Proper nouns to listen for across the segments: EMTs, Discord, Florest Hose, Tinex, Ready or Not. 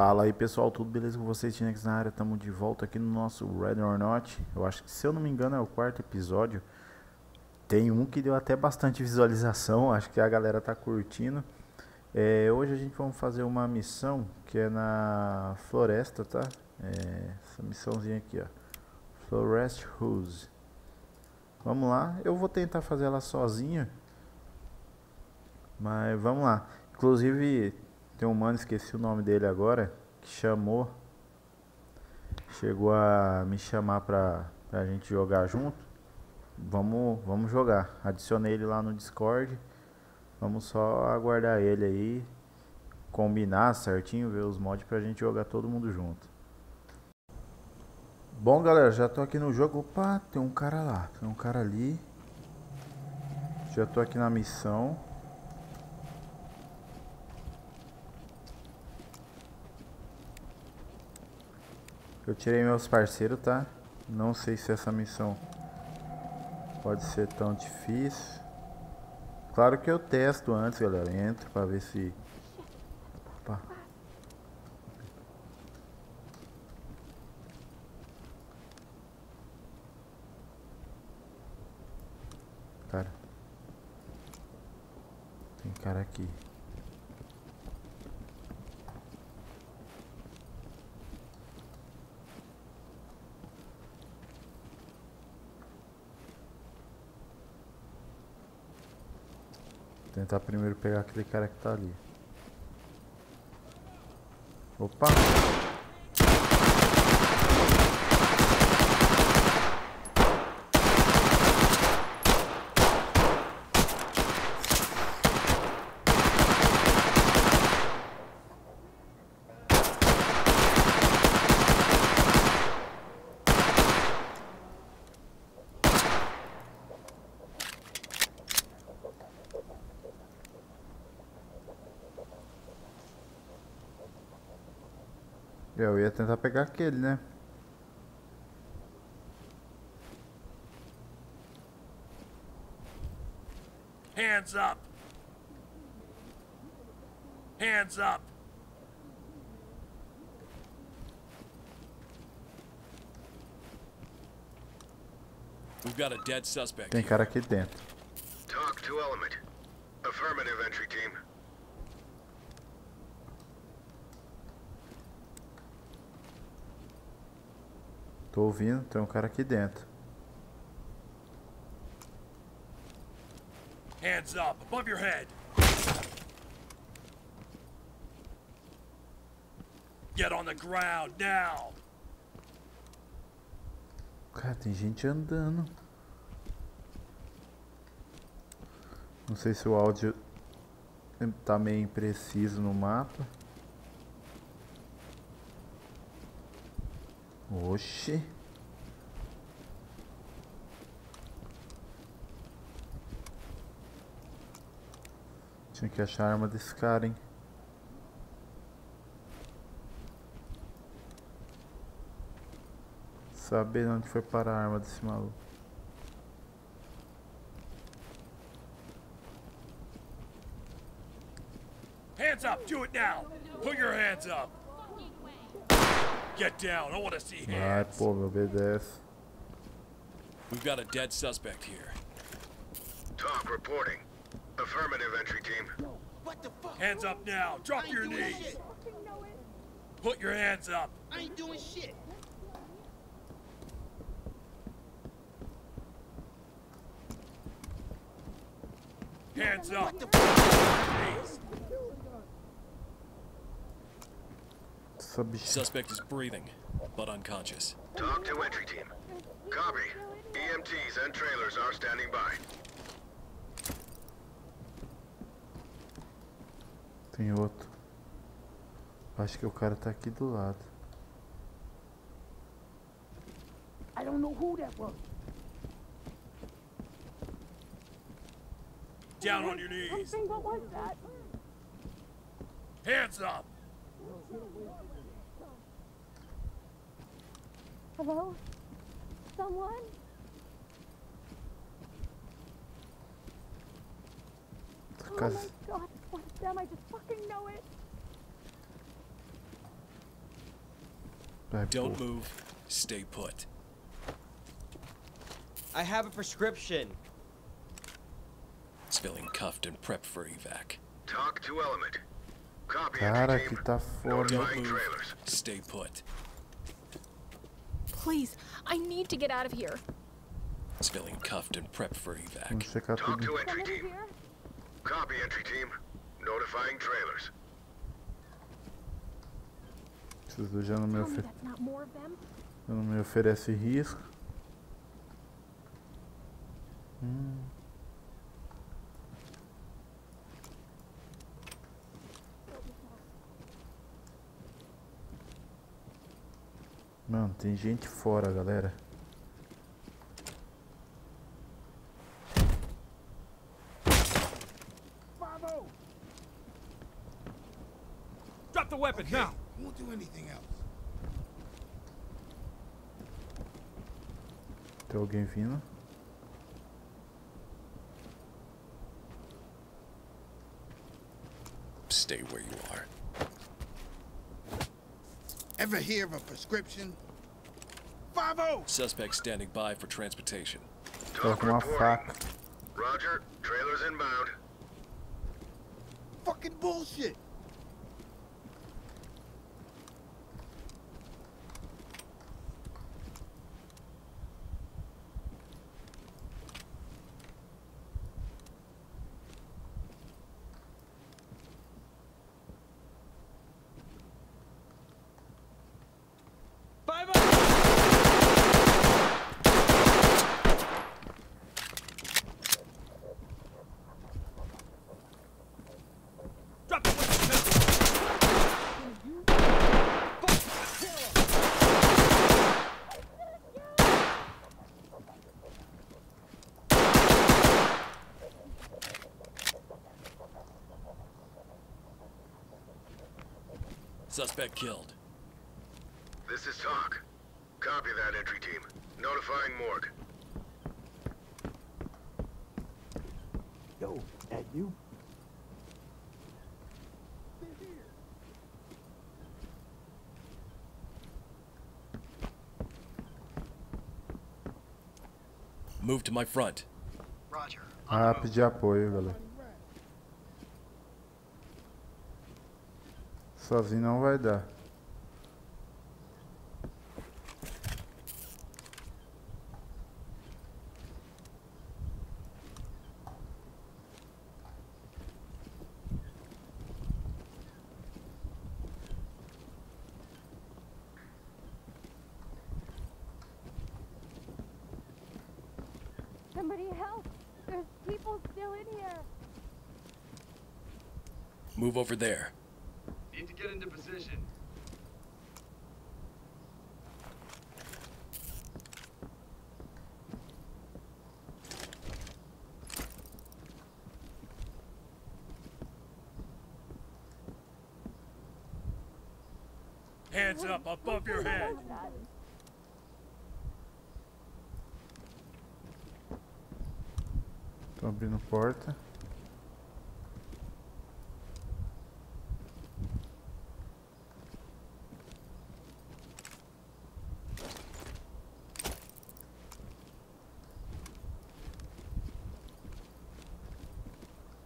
Fala aí pessoal, tudo beleza com vocês? Tinex na área, estamos de volta aqui no nosso Ready or Not. Eu acho que, se eu não me engano, é o quarto episódio. Tem um que deu até bastante visualização, acho que a galera tá curtindo. Hoje a gente vai fazer uma missão que é na floresta, tá? Essa missãozinha aqui, ó, Florest Hose. Vamos lá, eu vou tentar fazer ela sozinha, mas vamos lá. Inclusive, tem um mano, esqueci o nome dele agora, que chegou a me chamar pra gente jogar junto. Vamos jogar. Adicionei ele lá no Discord. Vamos só aguardar ele aí, combinar certinho, ver os mods pra gente jogar todo mundo junto. Bom galera, já tô aqui no jogo. Opa, tem um cara lá, tem um cara ali. Já tô aqui na missão. Eu tirei meus parceiros, tá? Não sei se essa missão pode ser tão difícil. Claro que eu testo antes, galera. Entro pra ver se... Opa. Cara. Tem cara aqui. Tentar primeiro pegar aquele cara que tá ali. Opa! Eu ia tentar pegar aquele, né? Hands up! Hands up! We've got a dead suspect. Tem cara aqui dentro. Talk to element. Affirmative entry team. Tô ouvindo, tem um cara aqui dentro. Hands up, above your head. Get on the ground now. Cara, tem gente andando. Não sei se o áudio tá meio impreciso no mapa. Oxi. Tinha que achar a arma desse cara, hein? Saber onde foi parar a arma desse maluco. Hands up, do it now. Put your hands up. Get down. I want to see hands. Ah, pô, meu BDS. We've got a dead suspect here. Talk reporting. Affirmative entry team. What the fuck? Hands up now. Drop your knees. Shit. Put your hands up. I ain't doing shit. Hands up. What the fuck? Suspect is breathing, but unconscious. Talk to entry team. Copy. EMTs and trailers are standing by. Tem outro. Acho que o cara tá aqui do lado. I don't know who that was. Down on your knees. What was that? Hands up. Hello? Someone? Oh my god, it's one of them, I just fucking know it! Don't move. Stay put. I have a prescription. It's feeling cuffed and prepped for evac. Talk to element. Copy. Cara, que tá foda. Don't move. Stay put. Please, I need to get out of here. It's feeling cuffed and prepped for evac. Talk to entry team. Copy, entry team. Notifying trailers. Esses dois já não me oferece risco. Mano, tem gente fora, galera. Drop the weapon now. Won't do anything else. Tem alguém vindo? Stay where you are. Ever hear of a prescription? 5-0! Suspect standing by for transportation. Talk reporting. Roger, trailers inbound. Fucking bullshit! Suspect killed. This is talk. Copy that, entry team. Notifying morgue. Yo, at you. Move to my front. Roger. Pedir apoio, galera. Sozinho não vai dar. Somebody help! There's people still in here. Move over there. Need to get into position. Hands up above your head. Tô abrindo porta.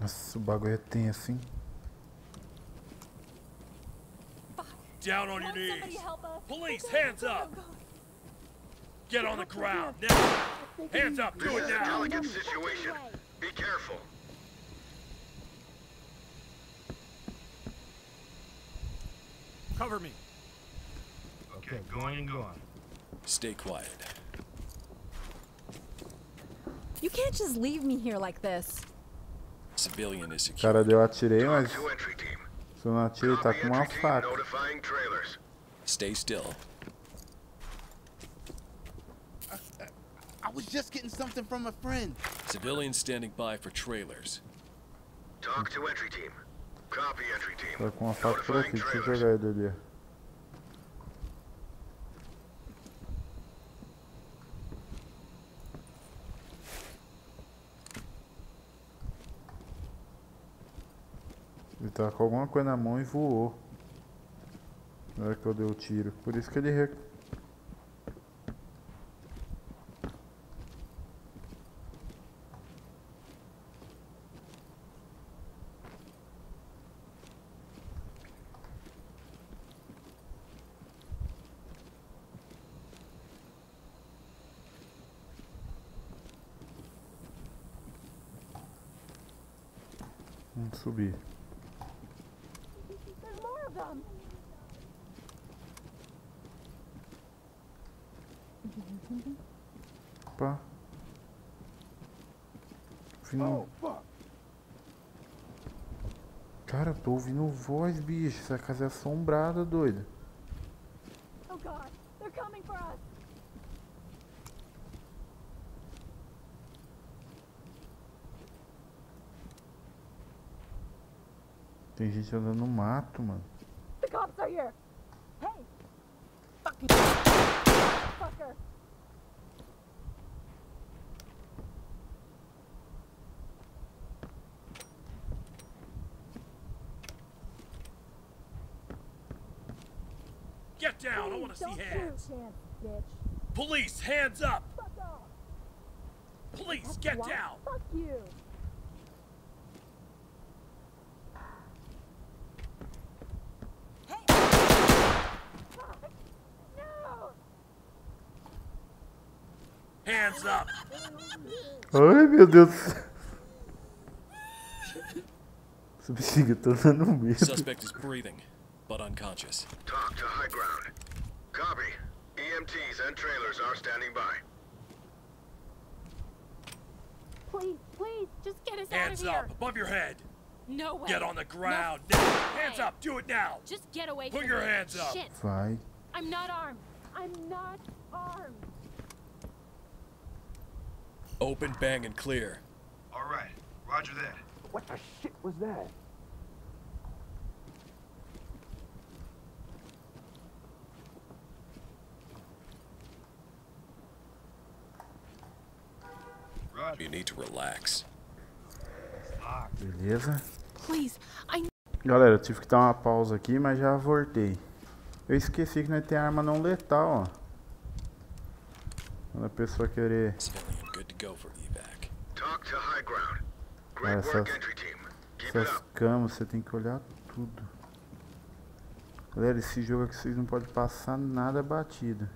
Nossa, o bagulho é tenso, hein? Down on your knees. Police, hands up. Get on the ground now. Hands up, do it now. Delicate situation. Be careful. Cover me. Okay, going and going. Stay quiet. You can't just leave me here like this. Cara, eu atirei, mas se eu não atiro, ele tá com uma faca. Stay still. I was just getting something from a friend. Civilians standing by for trailers. Talk to entry team. Copy entry team. Tá com uma faca por aqui, deixa eu jogar ele ali. Ele tá com alguma coisa na mão e voou. na hora que eu dei o tiro. Por isso que ele subir. Opa. Final. Cara, eu tô ouvindo voz, bicho. Essa casa é assombrada, doido. Oh, God. They're coming for us. Tem gente andando no mato, mano. The cops are here. Hey. Fucking fucker. Get down. I want to see hands. Police, hands up. Police, get down. Fuck you. Hands up. Ai, meu Deus do céu. Essa bexiga tá dando medo. Suspect is breathing, but unconscious. Talk to high ground. Copy. EMTs and trailers are standing by. Please, please, just get us hands out of here. Hands up, above your head. No way. Get on the ground. No. Hands up, do it now. Just get away. Put your hands up. Shit. Vai. I'm not armed. I'm not armed. Open, bang, and clear. All right, roger that. What the shit was that? Roger. You need to relax. Beleza? Please, I... Galera, eu tive que dar uma pausa aqui, mas já voltei. Eu esqueci que nós tem arma não letal, ó. Quando a pessoa querer... Go for evac. Talk to high ground. Great work, entry team. Keep it up. Camas, você tem que olhar tudo. Galera, esse jogo aqui vocês não podem passar nada batido.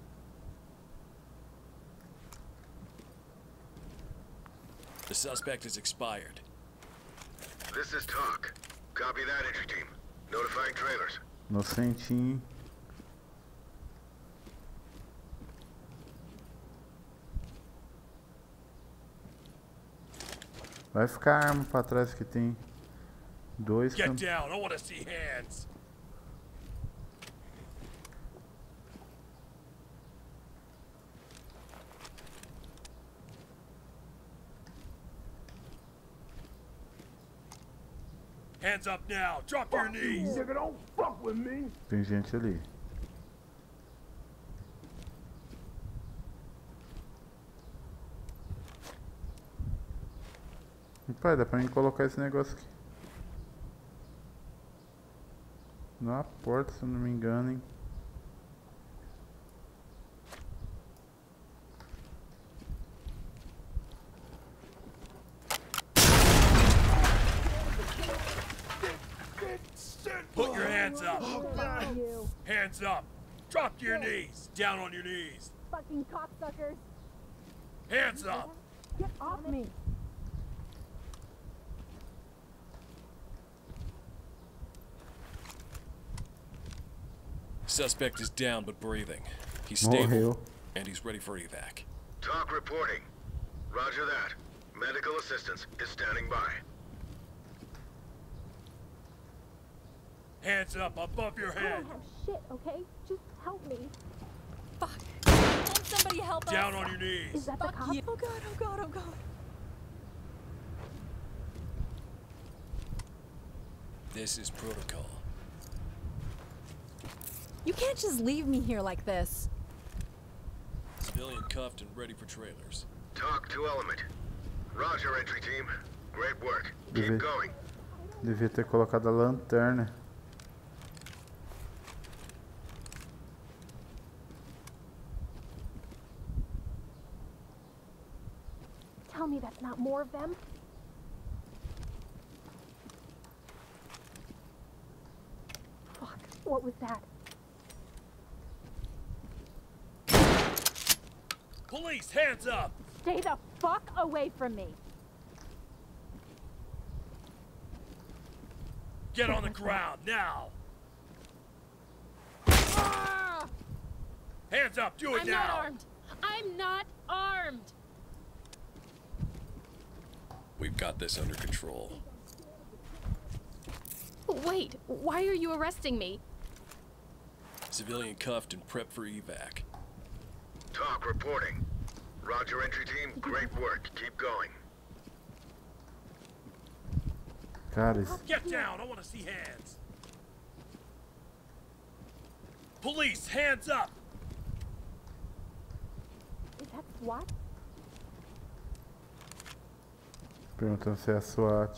The suspect is expired. This is talk. Copy that, entry team. Notifying trailers. Nocentinho. Vai ficar a arma pra trás que tem dois. Get down. I want to see hands. Hands up now. Drop your knees. Nigga, don't fuck with me. Tem gente ali. Pai, dá pra mim colocar esse negócio aqui na porta, se eu não me engano, hein? Put your hands up. Hands up. Drop your knees. Down on your knees. Fucking cocksuckers. Hands up. Get off me. Suspect is down but breathing. He's stable and he's ready for evac. Talk reporting. Roger that. Medical assistance is standing by. Hands up above your head. I don't have shit, okay? Just help me. Fuck. Can somebody help us? Down on your knees. Is that the cop? Oh God, oh God, oh God. This is protocol. You can't just leave me here like this. Civilian cuffed and ready for trailers. Talk to element. Roger, entry team. Great work. Keep going. Devia ter colocado a lanterna. Tell me that's not more of them. Fuck, what was that? Police, hands up! Stay the fuck away from me! Get on the ground, now! Ah! Hands up, do it now! I'm not armed! I'm not armed! We've got this under control. Wait, why are you arresting me? Civilian cuffed and prepped for evac. Talk reporting. Roger, entry team. Great work. Keep going. God is. Get down! I want to see hands. Police, hands up! Is that SWAT? Perguntando se é a SWAT.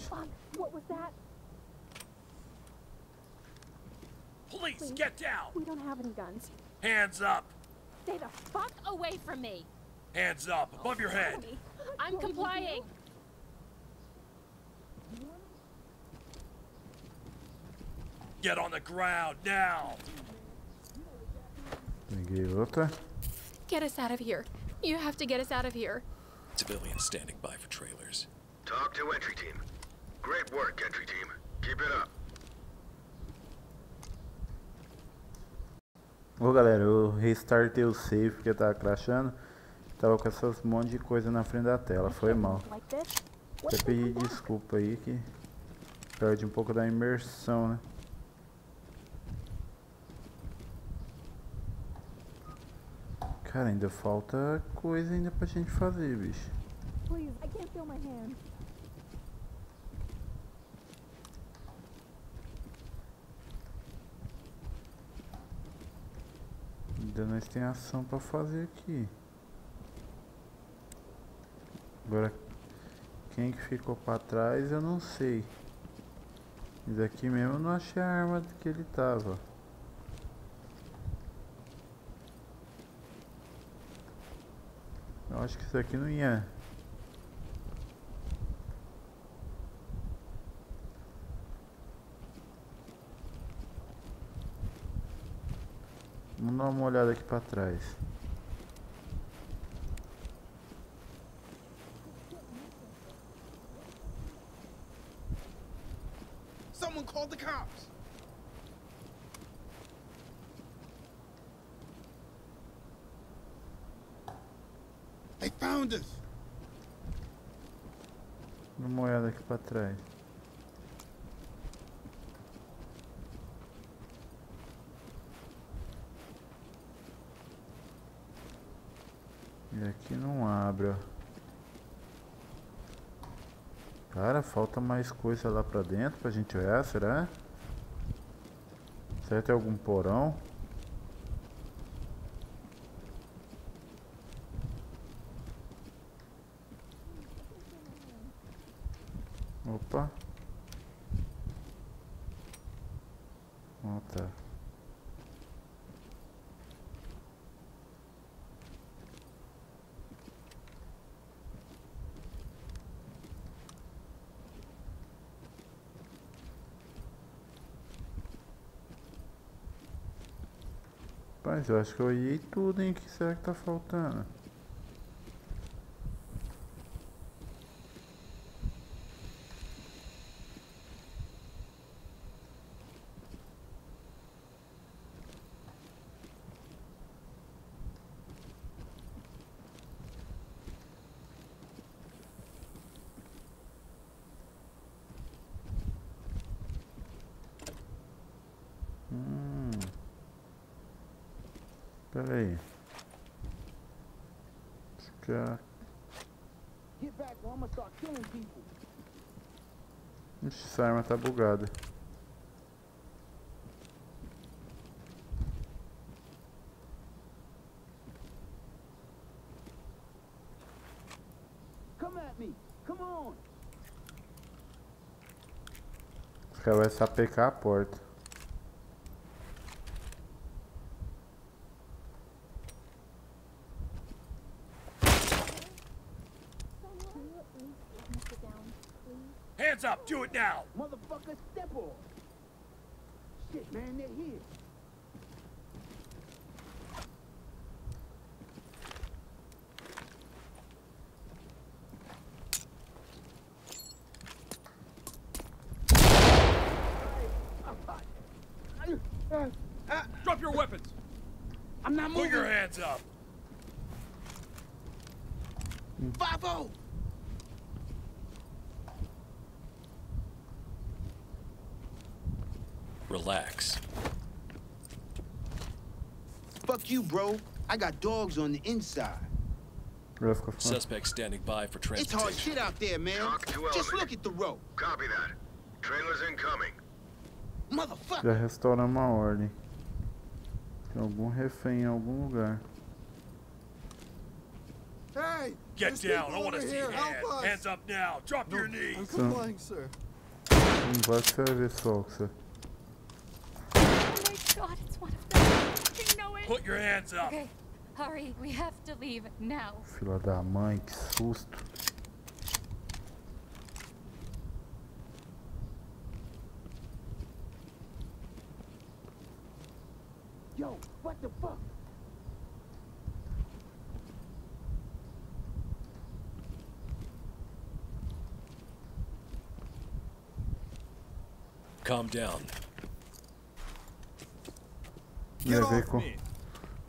What was that? Police, please, get down! We don't have any guns. Hands up! Stay the fuck away from me! Hands up, above your head! I'm complying! Get on the ground, now! Get us out of here. You have to get us out of here. Civilians standing by for trailers. Talk to entry team. Great work, entry team. Keep it up. Bom, galera, eu restartei o save porque tava crashando. Tava com essas monte de coisa na frente da tela, foi mal. Até pedi desculpa aí que perde um pouco da imersão, né? Cara, ainda falta coisa ainda pra gente fazer, bicho. Please, I can't feel my hand. Ainda nós tem ação pra fazer aqui. Agora, quem que ficou pra trás eu não sei. Mas aqui mesmo eu não achei a arma que ele tava. Eu acho que isso aqui não ia. Vamos dar uma olhada aqui pra trás. Someone called the cops. They found us. Dá uma olhada aqui pra trás. E aqui não abre, ó. Cara, falta mais coisa lá pra dentro pra gente olhar, será? Será que tem algum porão? Opa. Ó, tá. Mas eu acho que eu olhei tudo, hein? O que será que tá faltando? Peraí. Esse cara. Ixi, essa arma tá bugada. Esse cara vai sapecar a porta. Hands up, do it now! Motherfucker, step on! Shit, man, they're here. Drop your weapons! I'm not moving! Put your hands up! 5-0! Relax. Fuck you, bro. I got dogs on the inside. Suspect standing by for transportation. It's hard shit out there, man. Just look at the road. Copy that. Train was incoming. Motherfucker. Já restauramos a ordem. Tem algum refém em algum lugar. Hey! Get down! I want to see hands. Hands up now. Drop your knees. I'm complying, sir. God, it's one of them. You know it. Put your hands up. Okay, hurry. We have to leave now. Filha da mãe, que susto. Yo, what the fuck? Calm down. Ia ver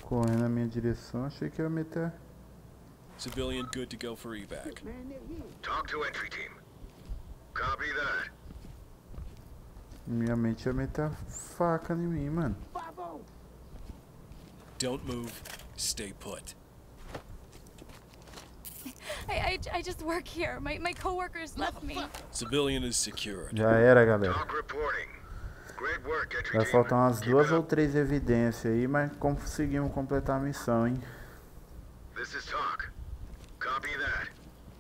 correndo na minha direção, achei que ia meter. Civilian good to go for evac. Talk to entry team. Copy that. Minha mente ia meter a faca em mim, mano. Don't move. Stay put. I just work here. My coworkers left me. Civilian is secured. Já era, galera. Vai faltar umas 2 ou 3 evidências aí, mas conseguimos completar a missão, hein? This is talk. Copy that.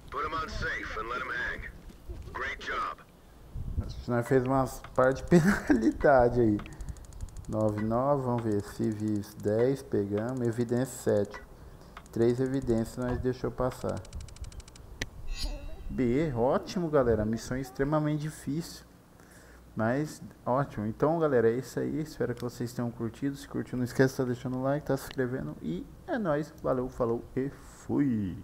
Put him on safe and let him hang. Great job. Nós fez umas par de penalidade aí. 9-9, vamos ver. Civis 10, pegamos. Evidência 7. 3 evidências nós deixou passar. B, ótimo, galera. Missão extremamente difícil. Mas, ótimo. Então, galera, é isso aí. Espero que vocês tenham curtido. Se curtiu, não esquece de estar deixando o like, tá se inscrevendo. E é nóis. Valeu, falou e fui.